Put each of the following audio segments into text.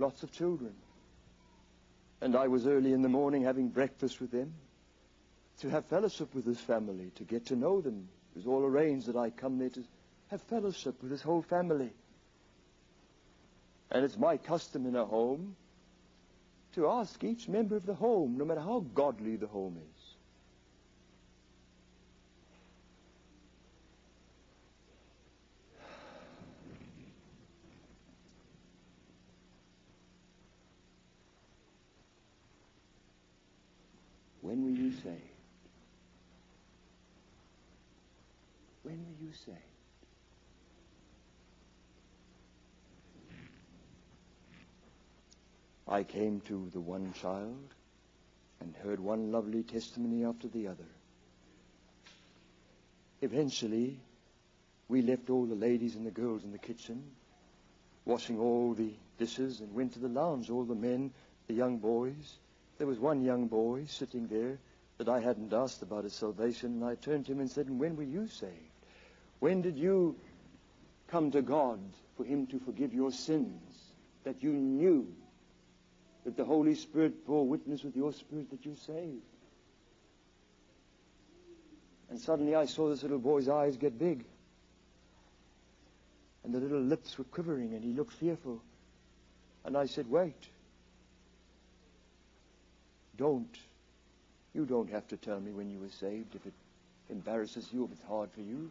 lots of children. And I was early in the morning having breakfast with them to have fellowship with this family, to get to know them. It was all arranged that I come there to have fellowship with this whole family. And it's my custom in a home to ask each member of the home, no matter how godly the home is, when were you saved? When were you saved? I came to the one child and heard one lovely testimony after the other. Eventually, we left all the ladies and the girls in the kitchen, washing all the dishes, and went to the lounge, all the men, the young boys. There was one young boy sitting there that I hadn't asked about his salvation, and I turned to him and said, "When were you saved? When did you come to God for him to forgive your sins, that you knew that the Holy Spirit bore witness with your spirit that you saved?" And suddenly I saw this little boy's eyes get big, and the little lips were quivering, and he looked fearful. And I said, "Wait. You don't have to tell me when you were saved if it embarrasses you, if it's hard for you.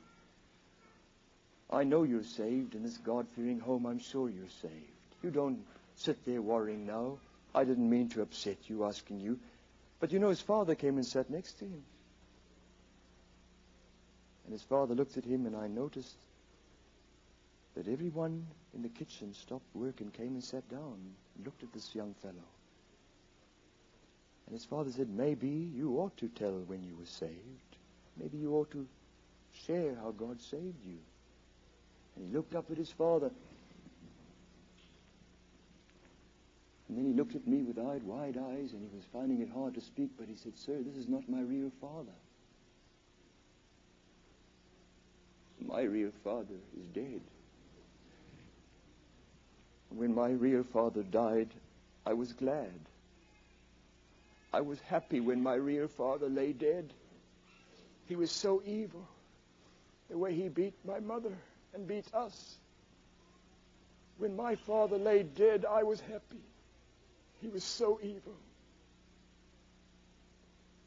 I know you're saved. In this God-fearing home, I'm sure you're saved. You don't sit there worrying now. I didn't mean to upset you, asking you." But you know, his father came and sat next to him. And his father looked at him, and I noticed that everyone in the kitchen stopped work and came and sat down and looked at this young fellow. And his father said, "Maybe you ought to tell when you were saved. Maybe you ought to share how God saved you." And he looked up at his father. And then he looked at me with wide eyes, and he was finding it hard to speak, but he said, "Sir, this is not my real father. My real father is dead. When my real father died, I was glad. I was happy when my real father lay dead. He was so evil, the way he beat my mother and beat us. When my father lay dead, I was happy. He was so evil.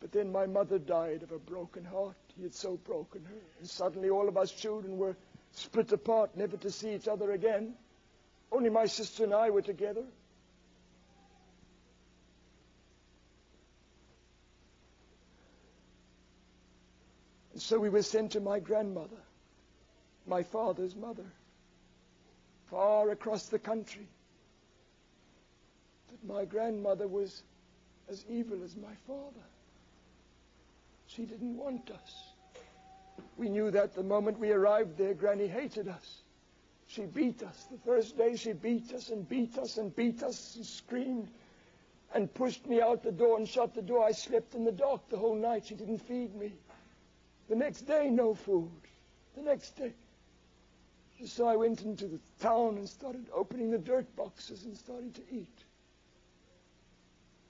But then my mother died of a broken heart. He had so broken her. And suddenly all of us children were split apart, never to see each other again. Only my sister and I were together. So we were sent to my grandmother, my father's mother, far across the country. But my grandmother was as evil as my father. She didn't want us. We knew that the moment we arrived there. Granny hated us. She beat us. The first day she beat us and beat us and beat us and screamed and pushed me out the door and shut the door. I slept in the dark the whole night. She didn't feed me. The next day, no food. The next day. So I went into the town and started opening the dirt boxes and started to eat.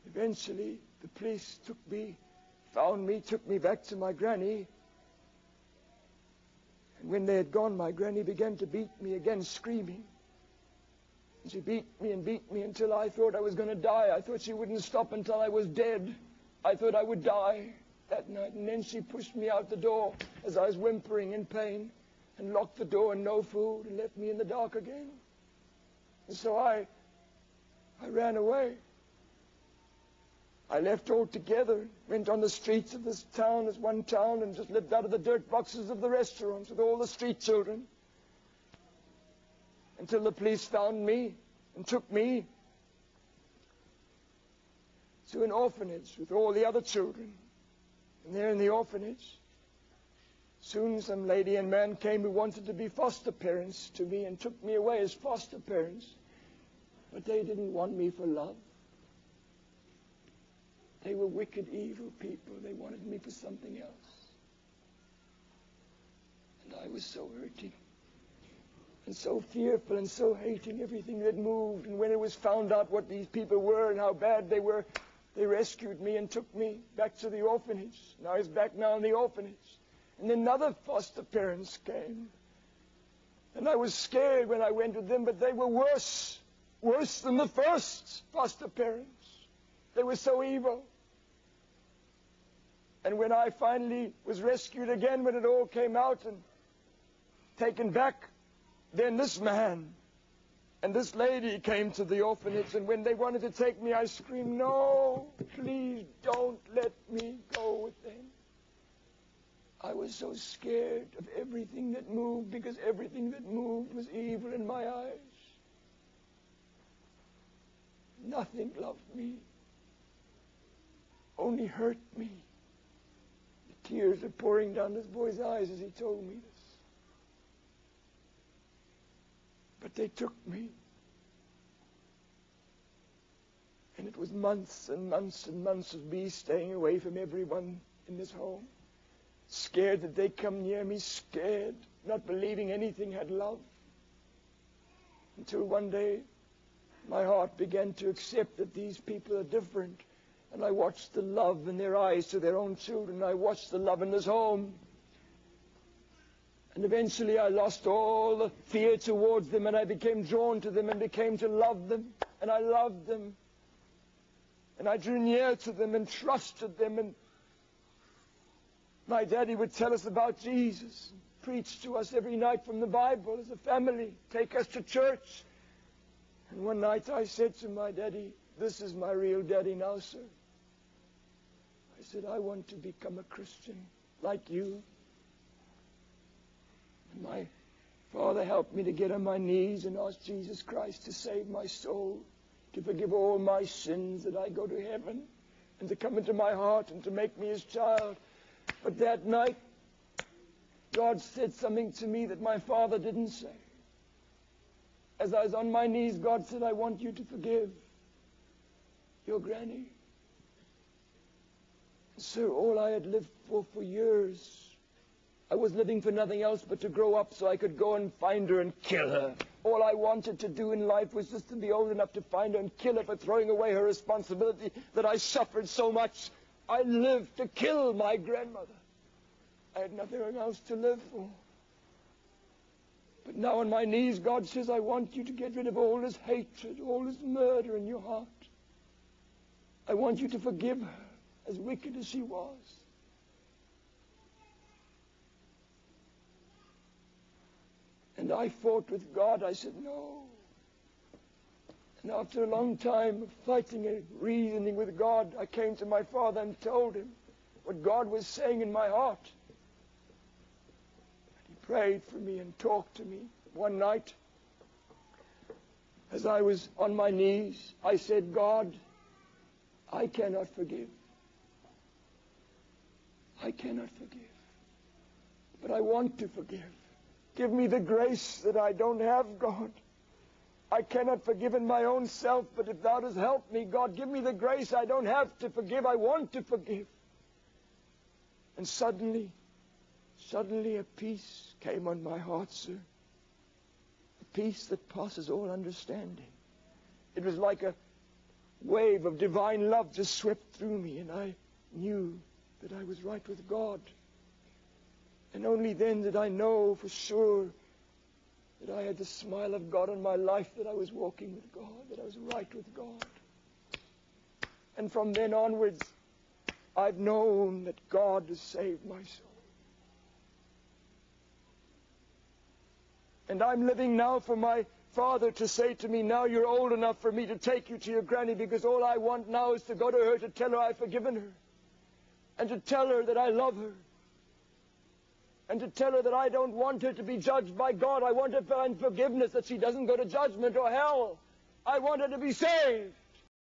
Eventually, the police took me, found me, took me back to my granny. And when they had gone, my granny began to beat me again, screaming. And she beat me until I thought I was going to die. I thought she wouldn't stop until I was dead. I thought I would die that night, and then she pushed me out the door as I was whimpering in pain, and locked the door and no food, and left me in the dark again. And so I ran away. I left altogether, went on the streets of this town, this one town, and just lived out of the dirt boxes of the restaurants with all the street children, until the police found me and took me to an orphanage with all the other children. And there in the orphanage, soon some lady and man came who wanted to be foster parents to me and took me away as foster parents. But they didn't want me for love. They were wicked, evil people. They wanted me for something else. And I was so hurting. and so fearful and so hating everything that moved. And when it was found out what these people were and how bad they were, they rescued me and took me back to the orphanage. And I was back now in the orphanage. And another foster parents came. And I was scared when I went with them, but they were worse. Worse than the first foster parents. They were so evil. And when I finally was rescued again, when it all came out and taken back, then this man and this lady came to the orphanage, and when they wanted to take me, I screamed, "No, please don't let me go with them." I was so scared of everything that moved, because everything that moved was evil in my eyes. Nothing loved me, only hurt me. The tears were pouring down this boy's eyes as he told me this. But they took me. And it was months and months and months of me staying away from everyone in this home. Scared that they'd come near me, scared, not believing anything had love. Until one day, my heart began to accept that these people are different. And I watched the love in their eyes to their own children. I watched the love in this home. And eventually I lost all the fear towards them, and I became drawn to them and became to love them. And I loved them. And I drew near to them and trusted them. And my daddy would tell us about Jesus, and preach to us every night from the Bible as a family, take us to church. And one night I said to my daddy, "This is my real daddy now, sir." I said, "I want to become a Christian like you." And my father helped me to get on my knees and ask Jesus Christ to save my soul, to forgive all my sins, that I go to heaven, and to come into my heart and to make me his child. But that night, God said something to me that my father didn't say. As I was on my knees, God said, "I want you to forgive your granny." So all I had lived for years, I was living for nothing else but to grow up so I could go and find her and kill her. All I wanted to do in life was just to be old enough to find her and kill her for throwing away her responsibility that I suffered so much. I lived to kill my grandmother. I had nothing else to live for. But now on my knees, God says, "I want you to get rid of all this hatred, all this murder in your heart. I want you to forgive her, as wicked as she was." And I fought with God. I said, "No." And after a long time of fighting and reasoning with God, I came to my father and told him what God was saying in my heart. And he prayed for me and talked to me. One night, as I was on my knees, I said, "God, I cannot forgive. I cannot forgive. But I want to forgive. Give me the grace that I don't have, God. I cannot forgive in my own self, but if thou dost help me, God, give me the grace. I don't have to forgive. I want to forgive." And suddenly a peace came on my heart, sir. A peace that passes all understanding. It was like a wave of divine love just swept through me, and I knew that I was right with God. And only then did I know for sure that I had the smile of God on my life, that I was walking with God, that I was right with God. And from then onwards, I've known that God has saved my soul. And I'm living now for my father to say to me, "Now you're old enough for me to take you to your granny," because all I want now is to go to her, to tell her I've forgiven her, and to tell her that I love her, and to tell her that I don't want her to be judged by God. I want her to find forgiveness, that she doesn't go to judgment or hell. I want her to be saved.